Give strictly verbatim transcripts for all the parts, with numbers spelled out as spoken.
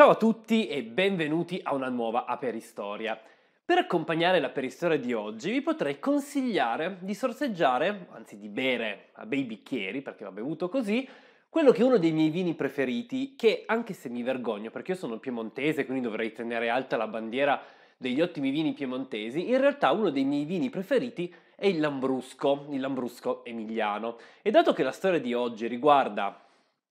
Ciao a tutti e benvenuti a una nuova AperiStoria. Per accompagnare l'AperiStoria di oggi vi potrei consigliare di sorseggiare, anzi di bere a bei bicchieri, perché l'ho bevuto così, quello che è uno dei miei vini preferiti, che anche se mi vergogno perché io sono piemontese, quindi dovrei tenere alta la bandiera degli ottimi vini piemontesi, in realtà uno dei miei vini preferiti è il Lambrusco, il Lambrusco emiliano. E dato che la storia di oggi riguarda,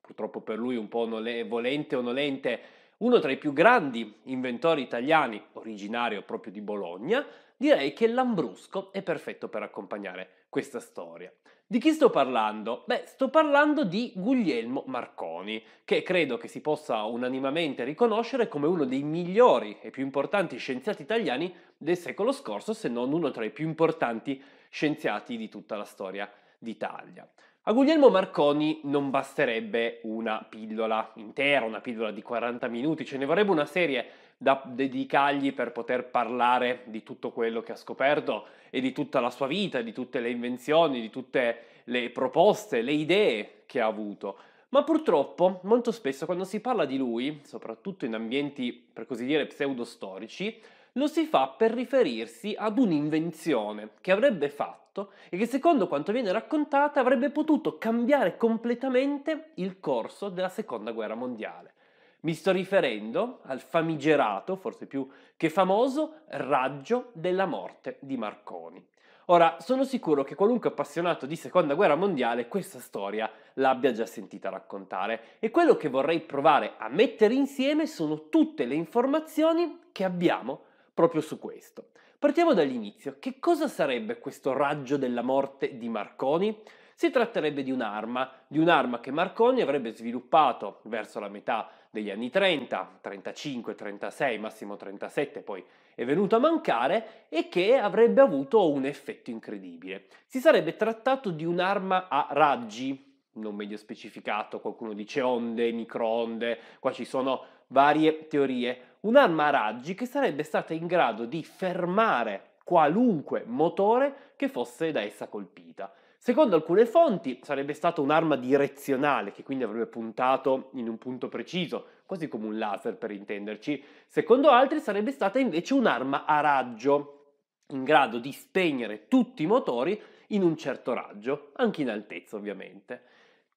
purtroppo per lui un po' nole, volente o nolente, uno tra i più grandi inventori italiani, originario proprio di Bologna, direi che Lambrusco è perfetto per accompagnare questa storia. Di chi sto parlando? Beh, sto parlando di Guglielmo Marconi, che credo che si possa unanimemente riconoscere come uno dei migliori e più importanti scienziati italiani del secolo scorso, se non uno tra i più importanti scienziati di tutta la storia d'Italia. A Guglielmo Marconi non basterebbe una pillola intera, una pillola di quaranta minuti, ce ne vorrebbe una serie da dedicargli per poter parlare di tutto quello che ha scoperto e di tutta la sua vita, di tutte le invenzioni, di tutte le proposte, le idee che ha avuto. Ma purtroppo molto spesso quando si parla di lui, soprattutto in ambienti per così dire pseudostorici, lo si fa per riferirsi ad un'invenzione che avrebbe fatto e che secondo quanto viene raccontata avrebbe potuto cambiare completamente il corso della Seconda Guerra Mondiale. Mi sto riferendo al famigerato, forse più che famoso, raggio della morte di Marconi. Ora, sono sicuro che qualunque appassionato di Seconda Guerra Mondiale questa storia l'abbia già sentita raccontare, e quello che vorrei provare a mettere insieme sono tutte le informazioni che abbiamo proprio su questo. Partiamo dall'inizio. Che cosa sarebbe questo raggio della morte di Marconi? Si tratterebbe di un'arma, di un'arma che Marconi avrebbe sviluppato verso la metà degli anni trenta, trentacinque, trentasei, massimo trentasette, poi è venuto a mancare, e che avrebbe avuto un effetto incredibile. Si sarebbe trattato di un'arma a raggi, non meglio specificato, qualcuno dice onde, microonde, qua ci sono varie teorie. Un'arma a raggi che sarebbe stata in grado di fermare qualunque motore che fosse da essa colpita. Secondo alcune fonti sarebbe stata un'arma direzionale, che quindi avrebbe puntato in un punto preciso, quasi come un laser per intenderci. Secondo altri sarebbe stata invece un'arma a raggio, in grado di spegnere tutti i motori in un certo raggio, anche in altezza ovviamente.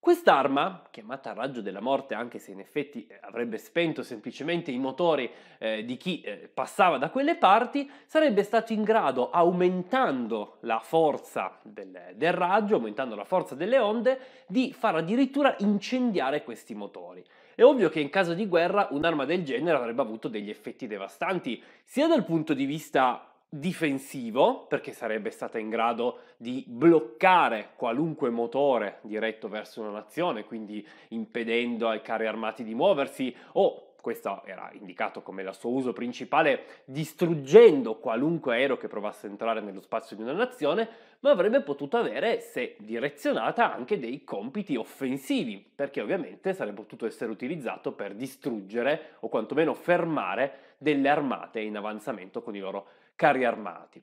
Quest'arma, chiamata raggio della morte anche se in effetti avrebbe spento semplicemente i motori eh, di chi eh, passava da quelle parti, sarebbe stato in grado, aumentando la forza del, del raggio, aumentando la forza delle onde, di far addirittura incendiare questi motori. È ovvio che in caso di guerra un'arma del genere avrebbe avuto degli effetti devastanti, sia dal punto di vista difensivo, perché sarebbe stata in grado di bloccare qualunque motore diretto verso una nazione, quindi impedendo ai carri armati di muoversi, o, questo era indicato come il suo uso principale, distruggendo qualunque aereo che provasse a entrare nello spazio di una nazione, ma avrebbe potuto avere, se direzionata, anche dei compiti offensivi, perché ovviamente sarebbe potuto essere utilizzato per distruggere o quantomeno fermare delle armate in avanzamento con i loro carri armati.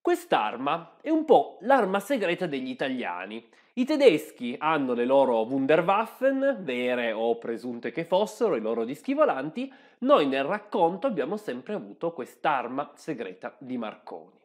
Quest'arma è un po' l'arma segreta degli italiani. I tedeschi hanno le loro Wunderwaffen, vere o presunte che fossero, i loro dischi volanti. Noi nel racconto abbiamo sempre avuto quest'arma segreta di Marconi.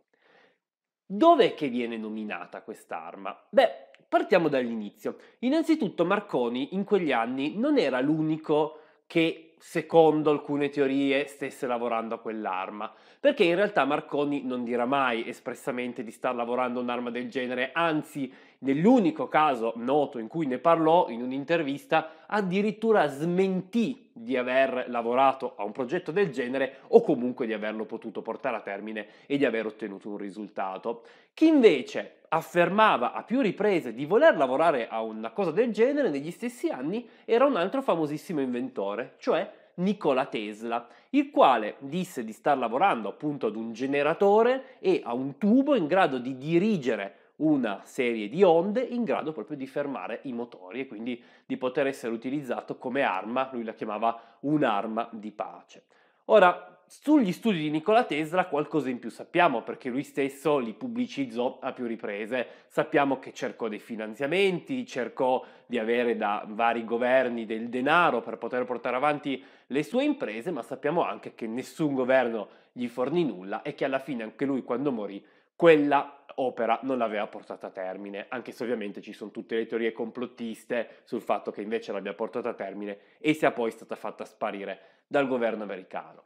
Dov'è che viene nominata quest'arma? Beh, partiamo dall'inizio. Innanzitutto Marconi in quegli anni non era l'unico che, secondo alcune teorie, stesse lavorando a quell'arma, perché in realtà Marconi non dirà mai espressamente di star lavorando a un'arma del genere, anzi nell'unico caso noto in cui ne parlò in un'intervista addirittura smentì di aver lavorato a un progetto del genere o comunque di averlo potuto portare a termine e di aver ottenuto un risultato. Chi invece affermava a più riprese di voler lavorare a una cosa del genere negli stessi anni era un altro famosissimo inventore, cioè Nikola Tesla, il quale disse di star lavorando appunto ad un generatore e a un tubo in grado di dirigere una serie di onde in grado proprio di fermare i motori e quindi di poter essere utilizzato come arma, lui la chiamava un'arma di pace. Ora, sugli studi di Nikola Tesla qualcosa in più sappiamo, perché lui stesso li pubblicizzò a più riprese. Sappiamo che cercò dei finanziamenti, cercò di avere da vari governi del denaro per poter portare avanti le sue imprese, ma sappiamo anche che nessun governo gli fornì nulla e che alla fine anche lui, quando morì, quella opera non l'aveva portata a termine, anche se ovviamente ci sono tutte le teorie complottiste sul fatto che invece l'abbia portata a termine e sia poi stata fatta sparire dal governo americano.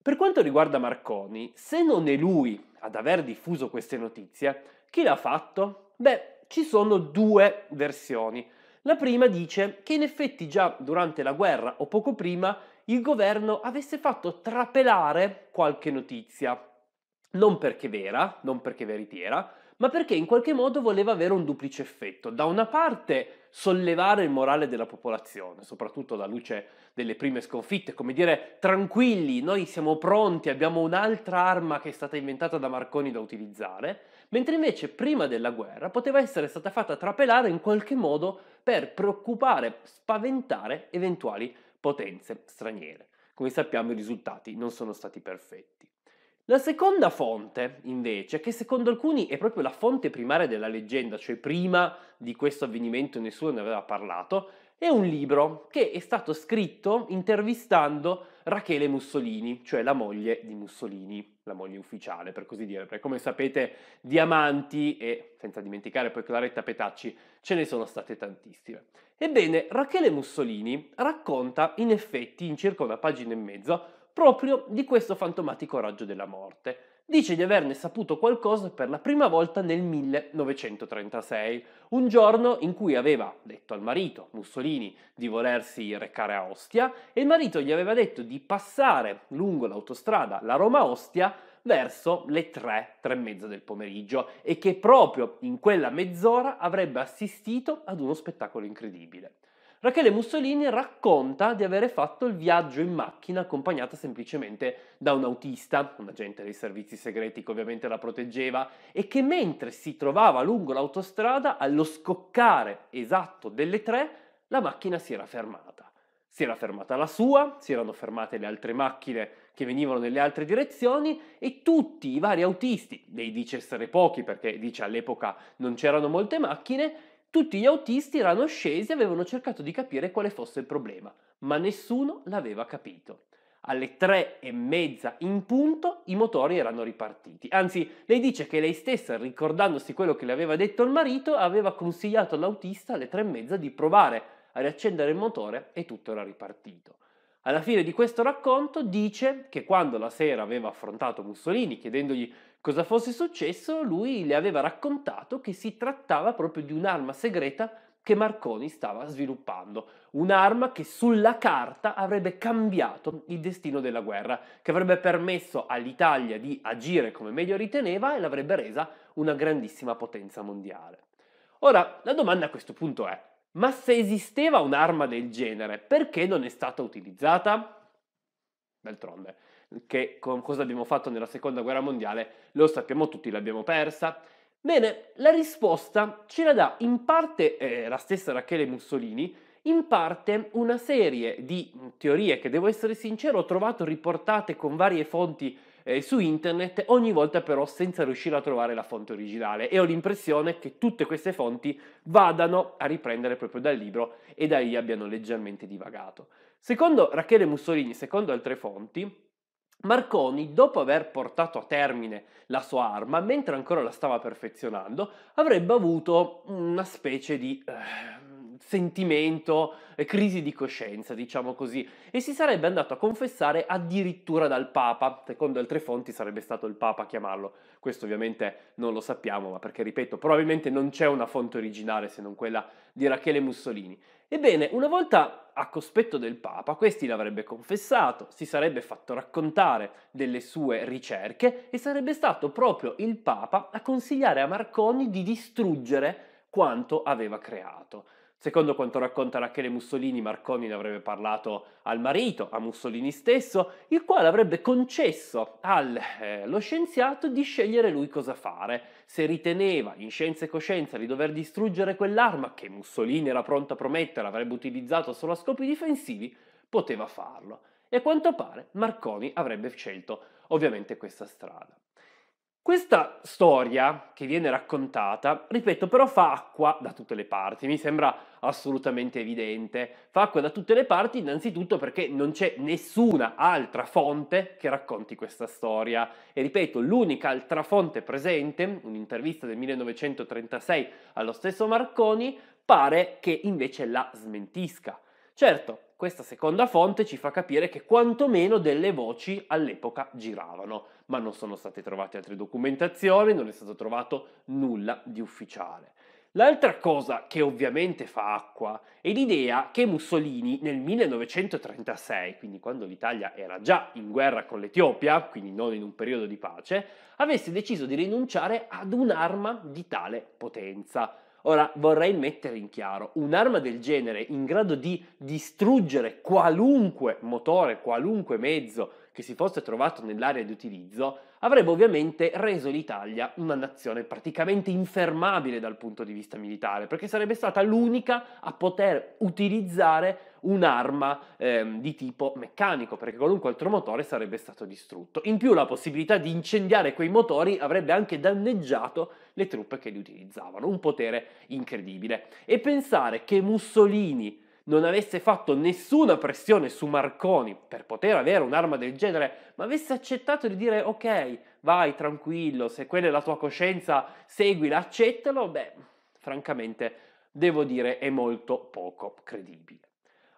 Per quanto riguarda Marconi, se non è lui ad aver diffuso queste notizie, chi l'ha fatto? Beh, ci sono due versioni. La prima dice che in effetti già durante la guerra o poco prima il governo avesse fatto trapelare qualche notizia. Non perché vera, non perché veritiera, ma perché in qualche modo voleva avere un duplice effetto. Da una parte sollevare il morale della popolazione, soprattutto alla luce delle prime sconfitte, come dire tranquilli, noi siamo pronti, abbiamo un'altra arma che è stata inventata da Marconi da utilizzare, mentre invece prima della guerra poteva essere stata fatta trapelare in qualche modo per preoccupare, spaventare eventuali potenze straniere. Come sappiamo, i risultati non sono stati perfetti. La seconda fonte, invece, che secondo alcuni è proprio la fonte primaria della leggenda, cioè prima di questo avvenimento nessuno ne aveva parlato, è un libro che è stato scritto intervistando Rachele Mussolini, cioè la moglie di Mussolini, la moglie ufficiale per così dire, perché come sapete di amanti, e senza dimenticare poi Claretta Petacci, ce ne sono state tantissime. Ebbene, Rachele Mussolini racconta in effetti in circa una pagina e mezzo proprio di questo fantomatico raggio della morte. Dice di averne saputo qualcosa per la prima volta nel millenovecentotrentasei, un giorno in cui aveva detto al marito, Mussolini, di volersi recare a Ostia, e il marito gli aveva detto di passare lungo l'autostrada, la Roma-Ostia, verso le tre, tre e mezza del pomeriggio, e che proprio in quella mezz'ora avrebbe assistito ad uno spettacolo incredibile. Rachele Mussolini racconta di avere fatto il viaggio in macchina accompagnata semplicemente da un autista, un agente dei servizi segreti che ovviamente la proteggeva, e che mentre si trovava lungo l'autostrada, allo scoccare esatto delle tre, la macchina si era fermata. Si era fermata la sua, si erano fermate le altre macchine che venivano nelle altre direzioni e tutti i vari autisti, lei dice essere pochi perché dice all'epoca non c'erano molte macchine, tutti gli autisti erano scesi e avevano cercato di capire quale fosse il problema, ma nessuno l'aveva capito. Alle tre e mezza in punto i motori erano ripartiti. Anzi, lei dice che lei stessa, ricordandosi quello che le aveva detto il marito, aveva consigliato all'autista alle tre e mezza di provare a riaccendere il motore e tutto era ripartito. Alla fine di questo racconto dice che quando la sera aveva affrontato Mussolini chiedendogli cosa fosse successo, lui le aveva raccontato che si trattava proprio di un'arma segreta che Marconi stava sviluppando, un'arma che sulla carta avrebbe cambiato il destino della guerra, che avrebbe permesso all'Italia di agire come meglio riteneva e l'avrebbe resa una grandissima potenza mondiale. Ora, la domanda a questo punto è: ma se esisteva un'arma del genere, perché non è stata utilizzata? D'altronde, che con cosa abbiamo fatto nella Seconda Guerra Mondiale lo sappiamo tutti, l'abbiamo persa. Bene, la risposta ce la dà in parte eh, la stessa Rachele Mussolini, in parte una serie di teorie che, devo essere sincero, ho trovato riportate con varie fonti eh, su internet, ogni volta però senza riuscire a trovare la fonte originale, e ho l'impressione che tutte queste fonti vadano a riprendere proprio dal libro e da lì abbiano leggermente divagato. Secondo Rachele Mussolini, secondo altre fonti, Marconi, dopo aver portato a termine la sua arma, mentre ancora la stava perfezionando, avrebbe avuto una specie di eh, sentimento, eh, crisi di coscienza, diciamo così, e si sarebbe andato a confessare addirittura dal Papa. Secondo altre fonti sarebbe stato il Papa a chiamarlo. Questo ovviamente non lo sappiamo, ma perché, ripeto, probabilmente non c'è una fonte originale se non quella di Rachele Mussolini. Ebbene, una volta a cospetto del Papa, questi l'avrebbe confessato, si sarebbe fatto raccontare delle sue ricerche e sarebbe stato proprio il Papa a consigliare a Marconi di distruggere quanto aveva creato. Secondo quanto racconta Rachele Mussolini, Marconi ne avrebbe parlato al marito, a Mussolini stesso, il quale avrebbe concesso allo eh, scienziato di scegliere lui cosa fare. Se riteneva in scienza e coscienza di dover distruggere quell'arma che Mussolini era pronto a promettere avrebbe utilizzato solo a scopi difensivi, poteva farlo. e a quanto pare Marconi avrebbe scelto ovviamente questa strada. Questa storia che viene raccontata, ripeto, però fa acqua da tutte le parti, mi sembra assolutamente evidente. Fa acqua da tutte le parti innanzitutto perché non c'è nessuna altra fonte che racconti questa storia. E ripeto, l'unica altra fonte presente, un'intervista del millenovecentotrentasei allo stesso Marconi, pare che invece la smentisca. Certo, questa seconda fonte ci fa capire che quantomeno delle voci all'epoca giravano, ma non sono state trovate altre documentazioni, non è stato trovato nulla di ufficiale. L'altra cosa che ovviamente fa acqua è l'idea che Mussolini nel millenovecentotrentasei, quindi quando l'Italia era già in guerra con l'Etiopia, quindi non in un periodo di pace, avesse deciso di rinunciare ad un'arma di tale potenza. Ora, vorrei mettere in chiaro, un'arma del genere in grado di distruggere qualunque motore, qualunque mezzo che si fosse trovato nell'area di utilizzo, avrebbe ovviamente reso l'Italia una nazione praticamente infermabile dal punto di vista militare, perché sarebbe stata l'unica a poter utilizzare un'arma ehm, di tipo meccanico, perché qualunque altro motore sarebbe stato distrutto. In più la possibilità di incendiare quei motori avrebbe anche danneggiato le truppe che li utilizzavano, un potere incredibile. E pensare che Mussolini non avesse fatto nessuna pressione su Marconi per poter avere un'arma del genere, ma avesse accettato di dire ok, vai tranquillo, se quella è la tua coscienza, seguila, accettalo, beh, francamente devo dire è molto poco credibile.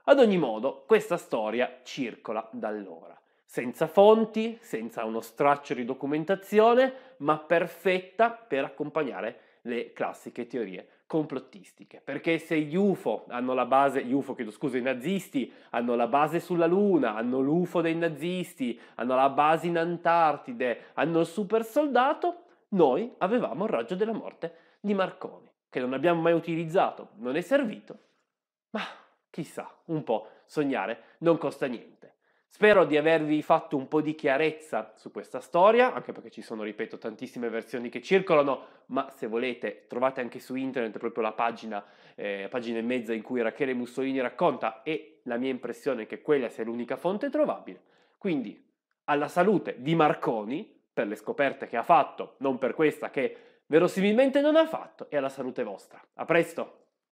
Ad ogni modo, questa storia circola da allora, senza fonti, senza uno straccio di documentazione, ma perfetta per accompagnare le classiche teorie complottistiche. Perché se gli U F O hanno la base, gli U F O chiedo scusa, i nazisti hanno la base sulla Luna, hanno l'U F O dei nazisti, hanno la base in Antartide, hanno il super soldato, noi avevamo il raggio della morte di Marconi, che non abbiamo mai utilizzato, non è servito, ma chissà, un po' sognare non costa niente. Spero di avervi fatto un po' di chiarezza su questa storia, anche perché ci sono, ripeto, tantissime versioni che circolano, ma se volete trovate anche su internet proprio la pagina, eh, pagina e mezza in cui Rachele Mussolini racconta, e la mia impressione è che quella sia l'unica fonte trovabile. Quindi, alla salute di Marconi, per le scoperte che ha fatto, non per questa che verosimilmente non ha fatto, e alla salute vostra. A presto!